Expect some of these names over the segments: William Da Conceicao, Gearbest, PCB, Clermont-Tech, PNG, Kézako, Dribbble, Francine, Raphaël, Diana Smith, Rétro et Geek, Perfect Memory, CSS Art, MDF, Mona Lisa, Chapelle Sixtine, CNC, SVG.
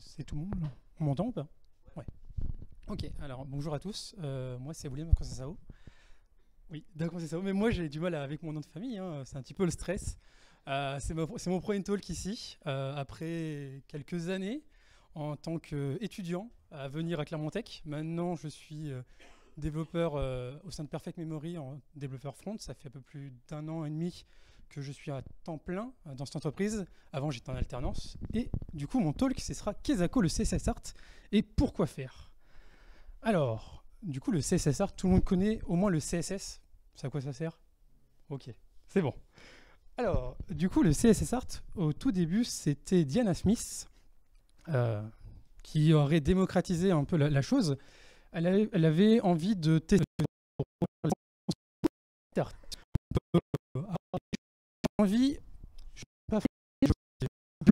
C'est tout le monde. On m'entend ou pas? Ouais. Ok, alors bonjour à tous. Moi c'est William Da Conceicao. Oui, Da Conceicao, mais moi j'ai du mal avec mon nom de famille, hein. C'est un petit peu le stress. C'est mon premier talk ici, après quelques années en tant qu'étudiant à venir à Clermont-Tech. Maintenant je suis développeur au sein de Perfect Memory, en développeur front. Ça fait un peu plus d'un an et demi que je suis à temps plein dans cette entreprise. Avant, j'étais en alternance. Et du coup, mon talk, ce sera Kézako, le CSS Art, et pourquoi faire. Alors, du coup, le CSS Art, tout le monde connaît au moins le CSS. C'est à quoi ça sert? Ok, c'est bon. Alors, du coup, le CSS Art, au tout début, c'était Diana Smith qui aurait démocratisé un peu la chose. Elle avait envie de tester envie, je ne sais pas,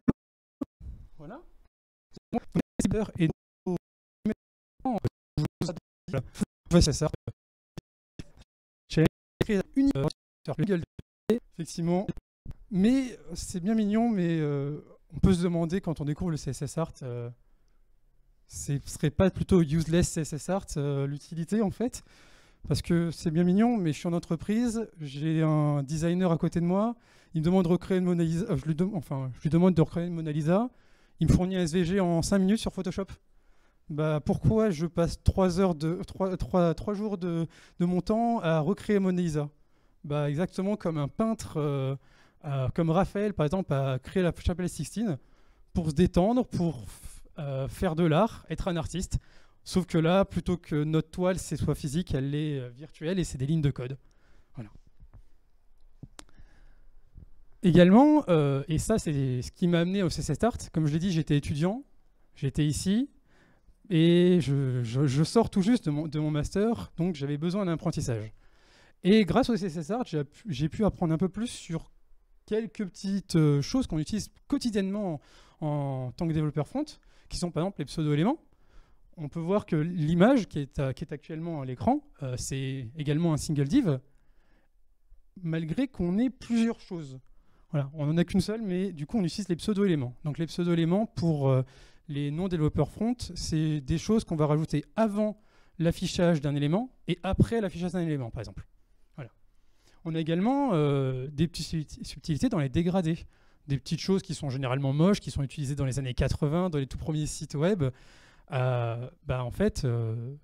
voilà. Et nous, effectivement, mais c'est bien mignon, mais on peut se demander quand on découvre le CSS Art, ce serait pas plutôt useless CSS Art, l'utilité en fait? Parce que c'est bien mignon, mais je suis en entreprise, j'ai un designer à côté de moi, il me demande de recréer une Mona Lisa, je lui demande de recréer une Mona Lisa, il me fournit un SVG en 5 minutes sur Photoshop. Bah, pourquoi je passe 3 jours de mon temps à recréer Mona Lisa? Bah, exactement comme un peintre, comme Raphaël par exemple, a créé la Chapelle Sixtine pour se détendre, pour faire de l'art, être un artiste. Sauf que là, plutôt que notre toile, c'est soit physique, elle est virtuelle et c'est des lignes de code. Voilà. Également, et ça c'est ce qui m'a amené au CSS Art, comme je l'ai dit, j'étais étudiant, j'étais ici, et je sors tout juste de mon master, donc j'avais besoin d'un apprentissage. Et grâce au CSS Art, j'ai pu apprendre un peu plus sur quelques petites choses qu'on utilise quotidiennement en tant que développeur front, qui sont par exemple les pseudo-éléments. On peut voir que l'image qui est actuellement à l'écran, c'est également un single div, malgré qu'on ait plusieurs choses. Voilà, on n'en a qu'une seule, mais du coup on utilise les pseudo-éléments. Donc les pseudo-éléments pour les non-développeurs front, c'est des choses qu'on va rajouter avant l'affichage d'un élément et après l'affichage d'un élément, par exemple. Voilà. On a également des petites subtilités dans les dégradés, des petites choses qui sont généralement moches, qui sont utilisées dans les années 80, dans les tout premiers sites web. Bah en fait,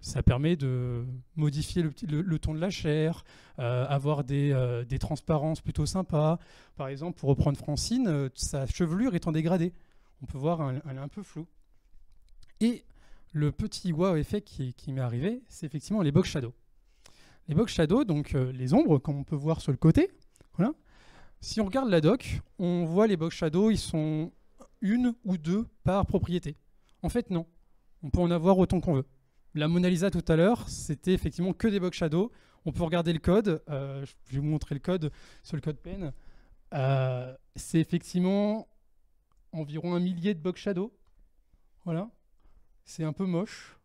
ça permet de modifier le ton de la chair, avoir des transparences plutôt sympas. Par exemple, pour reprendre Francine, sa chevelure est en dégradé. On peut voir elle est un peu floue. Et le petit wow effet qui m'est arrivé, c'est effectivement les box shadows. Les box shadows, donc les ombres, comme on peut voir sur le côté. Voilà. Si on regarde la doc, on voit les box shadows, ils sont une ou deux par propriété. En fait, non. On peut en avoir autant qu'on veut. La Mona Lisa tout à l'heure, c'était effectivement que des box shadows. On peut regarder le code. Je vais vous montrer le code sur le code pen. C'est effectivement environ 1000 de box shadows. Voilà. C'est un peu moche,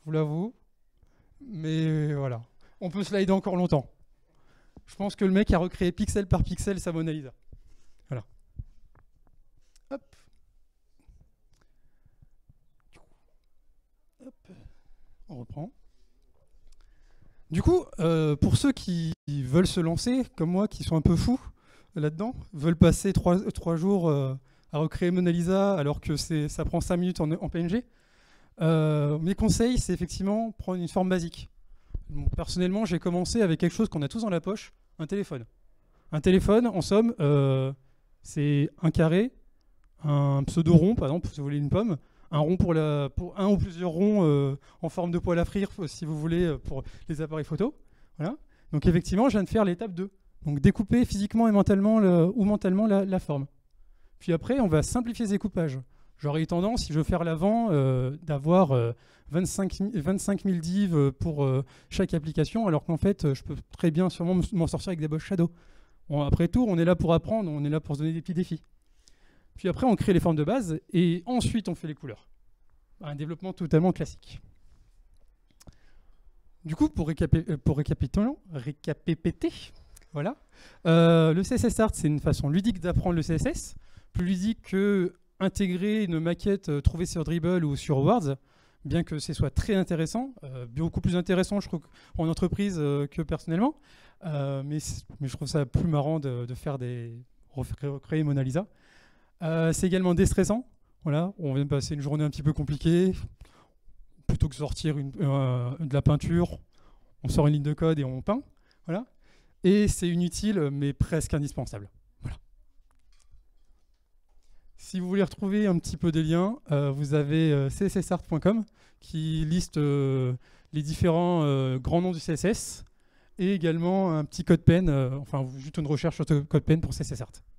je vous l'avoue. Mais voilà. On peut slider encore longtemps. Je pense que le mec a recréé pixel par pixel sa Mona Lisa. Voilà. Hop. On reprend. Du coup, pour ceux qui veulent se lancer, comme moi, qui sont un peu fous là-dedans, veulent passer 3 jours à recréer Mona Lisa alors que ça prend 5 minutes en PNG, mes conseils, c'est effectivement prendre une forme basique. Bon, personnellement, j'ai commencé avec quelque chose qu'on a tous dans la poche, un téléphone. Un téléphone, en somme, c'est un carré, un pseudo-rond, par exemple, si vous voulez une pomme, un rond pour un ou plusieurs ronds en forme de poêle à frire, si vous voulez, pour les appareils photo. Voilà. Donc effectivement, je viens de faire l'étape 2. Donc découper physiquement et mentalement la forme. Puis après, on va simplifier ce découpage. J'aurais eu tendance, si je veux faire l'avant, d'avoir 25 000 divs pour chaque application, alors qu'en fait, je peux très bien sûrement m'en sortir avec des box shadows. Bon, après tout, on est là pour apprendre, on est là pour se donner des petits défis. Puis après, on crée les formes de base, et ensuite, on fait les couleurs. Un développement totalement classique. Du coup, pour récapituler, voilà. Le CSS Art, c'est une façon ludique d'apprendre le CSS, plus ludique que intégrer une maquette trouvée sur Dribbble ou sur Words, bien que ce soit très intéressant, beaucoup plus intéressant je trouve en entreprise que personnellement, mais je trouve ça plus marrant de faire recréer Mona Lisa. C'est également déstressant, voilà, on vient de passer une journée un petit peu compliquée, plutôt que sortir de la peinture, on sort une ligne de code et on peint, voilà. Et c'est inutile mais presque indispensable. Si vous voulez retrouver un petit peu des liens, vous avez cssart.com qui liste les différents grands noms du CSS et également un petit code pen, enfin juste une recherche sur code pen pour CSS Art.